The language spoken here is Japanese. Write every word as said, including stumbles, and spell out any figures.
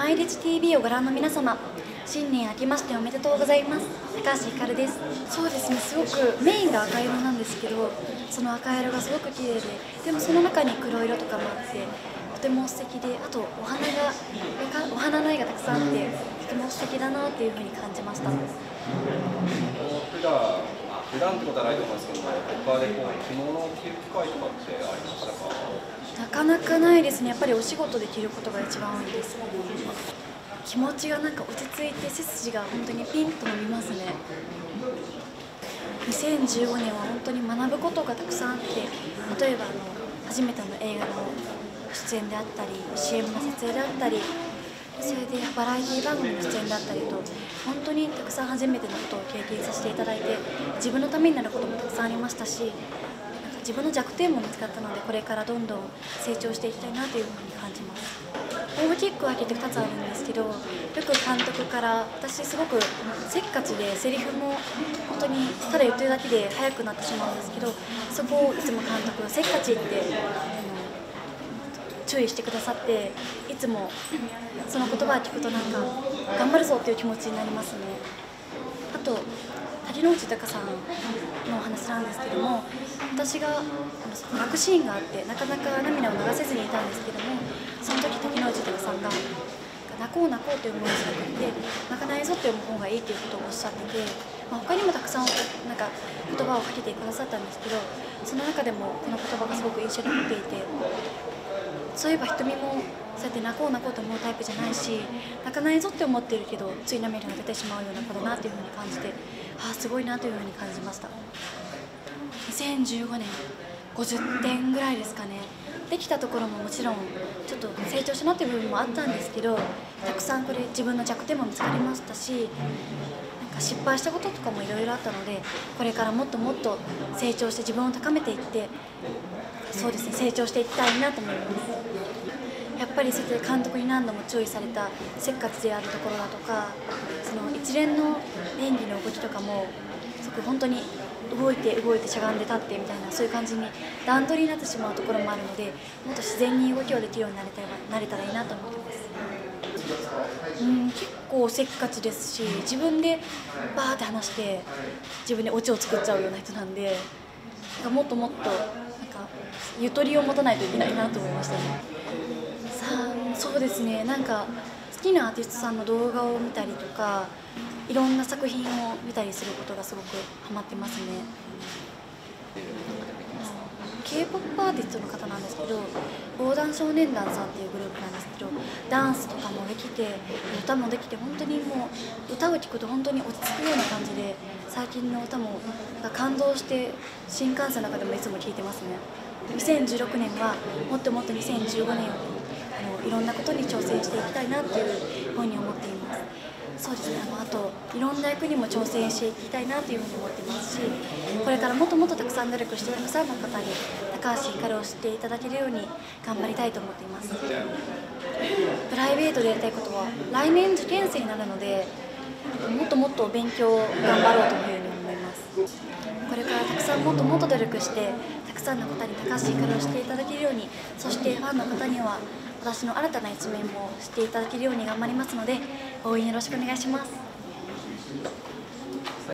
毎日 ティービー をご覧の皆様、新年明けましておめでとうございます。高橋ひかるです。そうですね、すごくメインが赤色なんですけど、その赤色がすごく綺麗で、でもその中に黒色とかもあって、とても素敵で、あとお花がお花の絵がたくさんあって、とても素敵だなっていう風に感じました。普段ってことはないと思うんですけど、他でこう着物を着る機会とかってありましたか？なかなかないですね。やっぱりお仕事で着ることが一番多いです。気持ちがなんか落ち着いて、背筋が本当にピンと伸びますね。にせんじゅうごねんは本当に学ぶことがたくさんあって、例えばあの初めての映画の出演であったり、シーエム の撮影であったり、それでバラエティ番組の出演だったりと、本当にたくさん初めてのことを経験させていただいて、自分のためになることもたくさんありましたし、なんか自分の弱点も見つかったので、これからどんどん成長していきたいなというふうに感じます。オーバーキックは結局ふたつあるんですけど、よく監督から私すごくせっかちで、セリフも本当にただ言ってるだけで速くなってしまうんですけど、そこをいつも監督はせっかちって注意してくださって、いつもその言葉を聞くとなんか頑張るぞっていう気持ちになりますね。あと竹野内豊さんのお話なんですけども、私が泣くシーンがあってなかなか涙を流せずにいたんですけども、その時竹野内豊さんが泣こう泣こうという思いをしなくて、泣かないぞという方がいいということをおっしゃってて、まあ、他にもたくさんなんか言葉をかけてくださったんですけど、その中でもこの言葉がすごく印象に残っていて。そういえば瞳もそうやって泣こう泣こうと思うタイプじゃないし、泣かないぞって思ってるけどつい涙が出てしまうような子だなというふうに感じて、ああすごいなというふうに感じました。にせんじゅうごねんごじゅってんぐらいですかね。できたところももちろんちょっと成長したなという部分もあったんですけど、たくさんこれ自分の弱点も見つかりましたし、なんか失敗したこととかもいろいろあったので、これからもっともっと成長して自分を高めていって、そうですね、成長していきたいなと思います。やっぱりそれで監督に何度も注意されたせっかちであるところだとか、その一連の演技の動きとかもすごく本当に動いて動いてしゃがんで立ってみたいな、そういう感じに段取りになってしまうところもあるので、もっと自然に動きをできるようになれたらなれたらいいなと思ってます。うん、結構せっかちですし、自分でバーって話して自分でオチを作っちゃうような人なんで、なんかもっともっとゆとりを持たないといけないなと思いましたね。さあ、そうですね、なんか好きなアーティストさんの動画を見たりとか、いろんな作品を見たりすることがすごくハマってますね。 ケーポップ アーティストの方なんですけど、防弾少年団さんっていうグループなんですけど、ダンスとかもできて歌もできて、本当にもう歌を聴くと本当に落ち着くような感じで、最近の歌も感動して新幹線の中でもいつも聴いてますね。にせんじゅうろくねんはもっともっとにせんじゅうごねんよりいろんなことに挑戦していきたいなっていうふうに思っています。そうですね、あといろんな役にも挑戦していきたいなというふうに思ってますし、これからもっともっとたくさん努力してたくさんの方に高橋ひかるを知っていただけるように頑張りたいと思っています。プライベートでやりたいことは、来年受験生になるので、もっともっと勉強を頑張ろうというふうに思います。これからたくさんもっともっと努力して、たくさんの方に高橋ひかるをしていただけるように、そしてファンの方には私の新たな一面も知っていただけるように頑張りますので、応援よろしくお願いします。